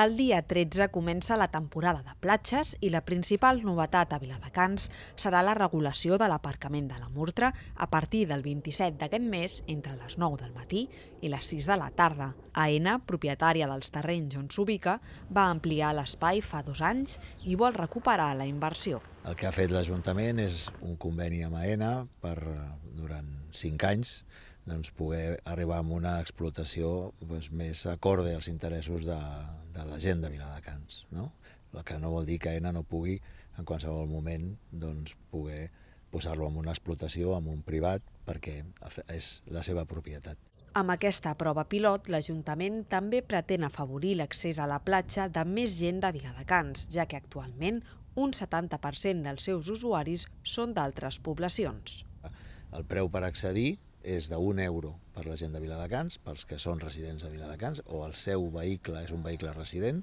El dia 13 comença la temporada de platges i la principal novetat a Viladecans serà la regulació de l'aparcament de la Murtra a partir del 27 d'aquest mes entre les 9 del matí i les 6 de la tarda. Aena, propietària dels terrenys on s'ubica, va ampliar l'espai fa 2 anys i vol recuperar la inversió. El que ha fet l'Ajuntament és un conveni amb Aena per durant 5 anys poder arribar a una explotació més acorde als interessos de la gent de Viladecans. El que no vol dir que Aena no pugui en qualsevol moment poder posar-lo en una explotació, en un privat, perquè és la seva propietat. Amb aquesta prova pilot, l'Ajuntament també pretén afavorir l'accés a la platja de més gent de Viladecans, ja que actualment un 70% dels seus usuaris són d'altres poblacions. El preu per accedir és d'€1 per la gent de Viladecans, pels que són residents de Viladecans, o el seu vehicle és un vehicle resident,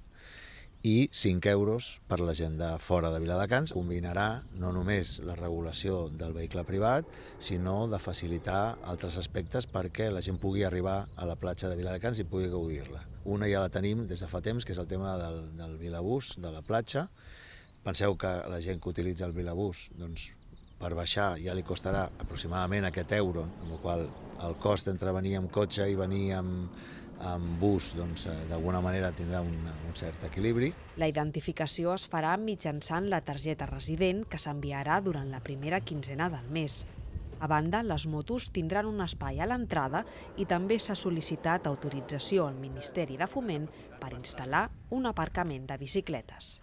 i €5 per la gent de fora de Viladecans. Combinarà no només la regulació del vehicle privat, sinó de facilitar altres aspectes perquè la gent pugui arribar a la platja de Viladecans i pugui gaudir-la. Una ja la tenim des de fa temps, que és el tema del bilabús, de la platja. Penseu que la gent que utilitza el bilabús, per baixar ja li costarà aproximadament aquest €, amb la qual el cost entre venir amb cotxe i venir amb bus d'alguna manera tindrà un cert equilibri. La identificació es farà mitjançant la targeta resident que s'enviarà durant la primera quinzena del mes. A banda, les motos tindran un espai a l'entrada i també s'ha sol·licitat autorització al Ministeri de Fomento per instal·lar un aparcament de bicicletes.